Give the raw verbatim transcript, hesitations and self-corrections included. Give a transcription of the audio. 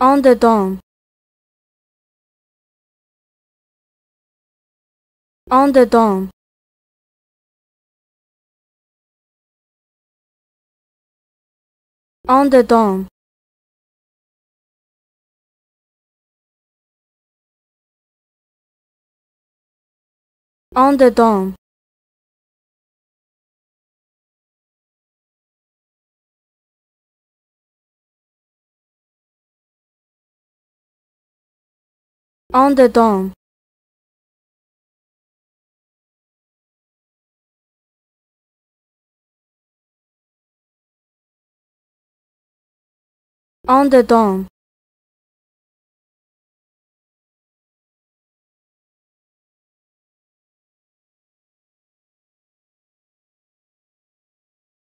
En dedans. En dedans. En dedans. En dedans. En dedans. En dedans.